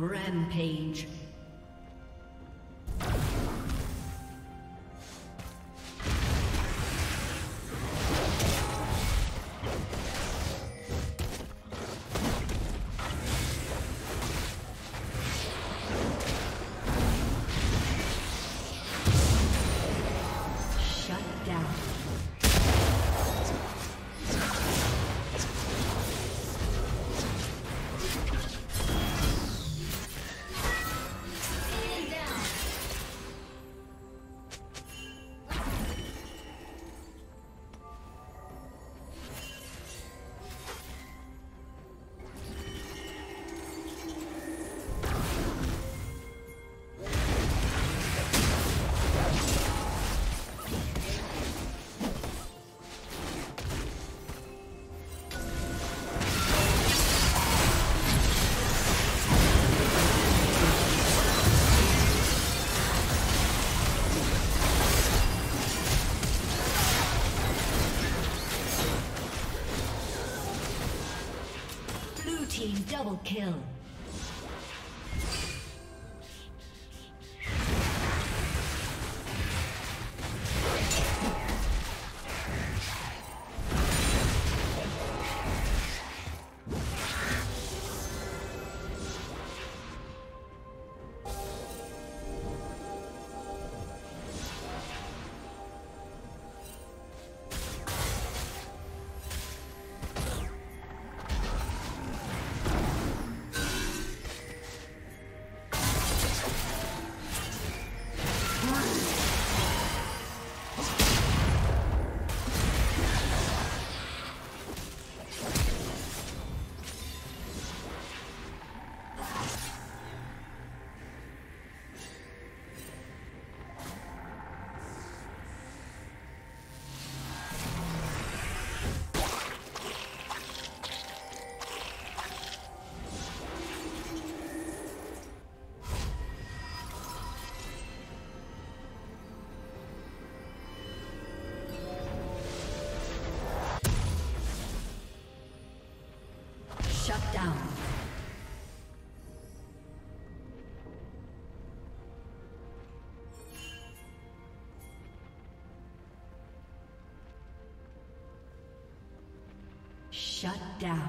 Rampage. Double kill. Down. Shut down.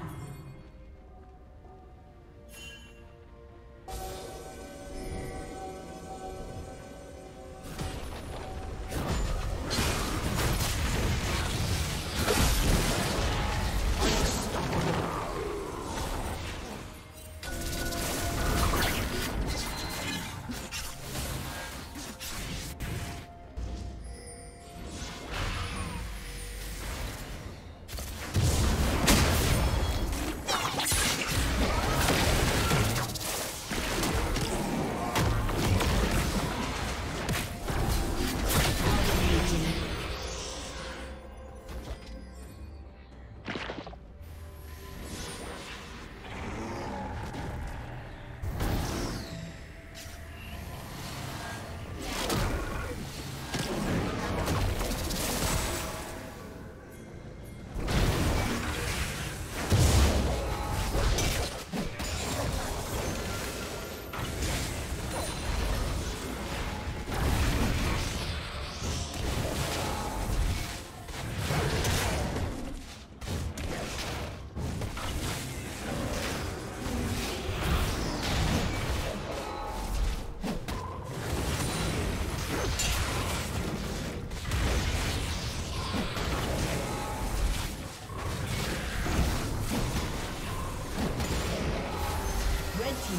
His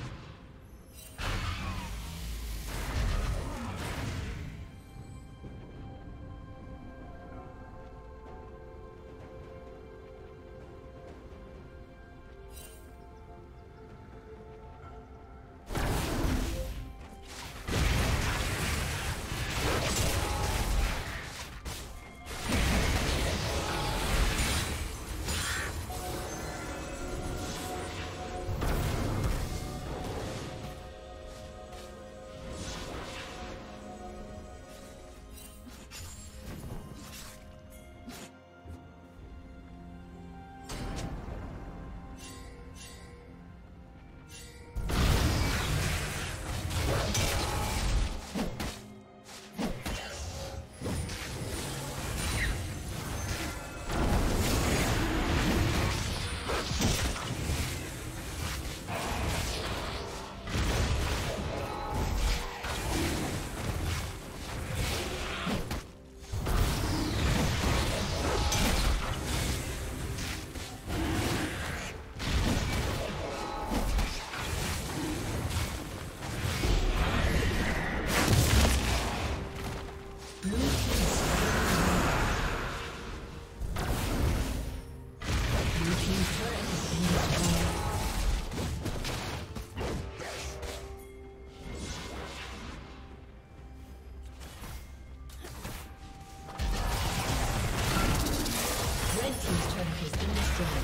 destroyed.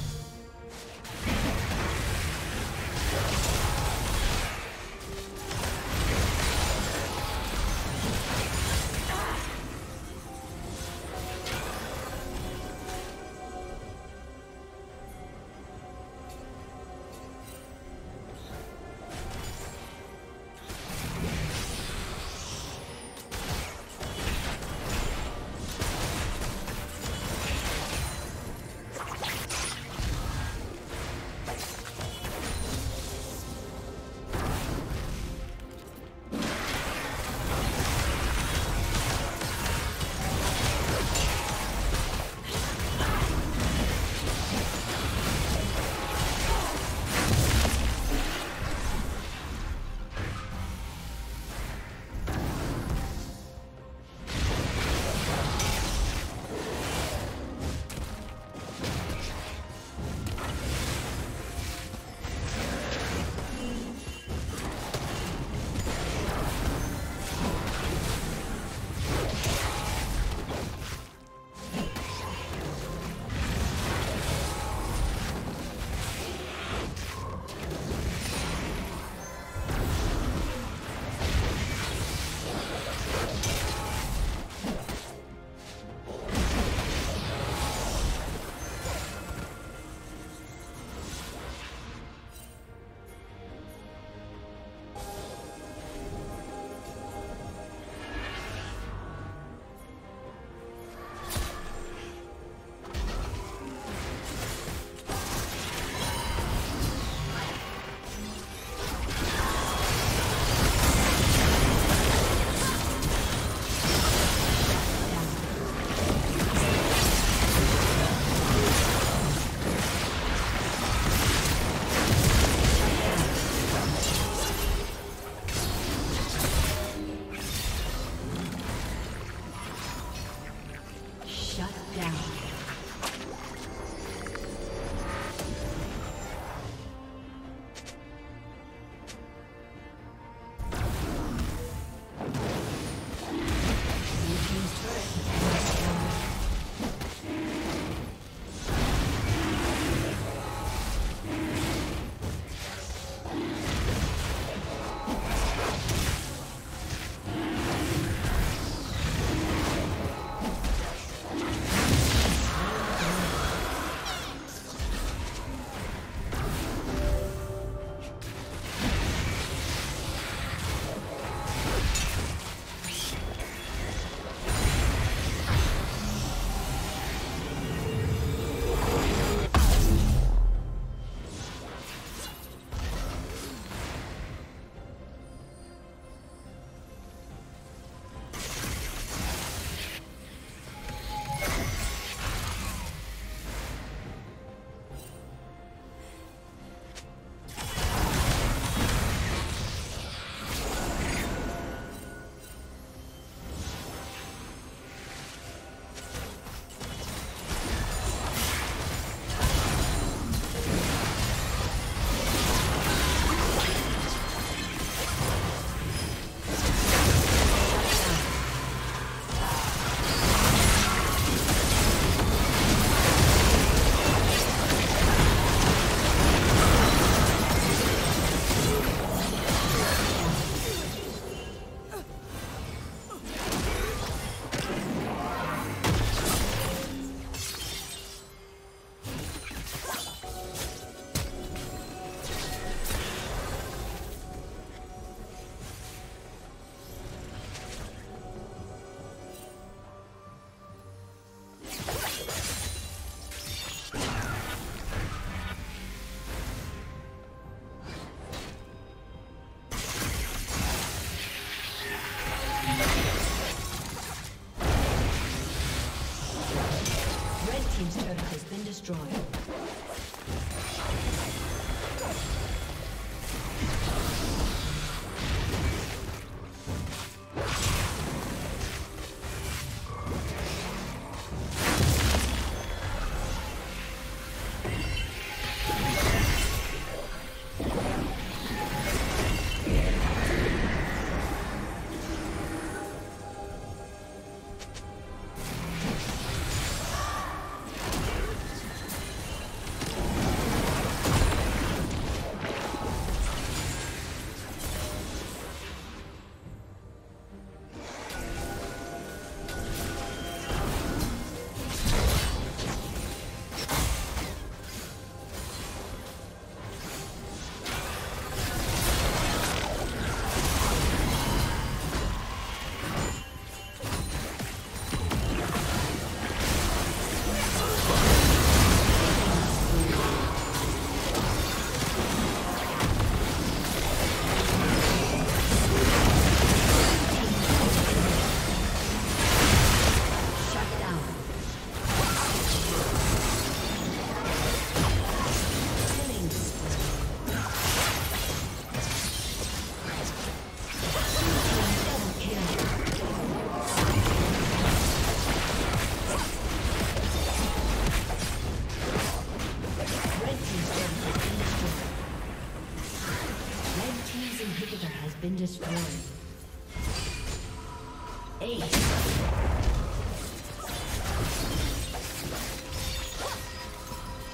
destroyed.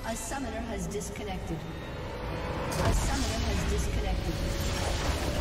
A summoner has disconnected. A summoner has disconnected.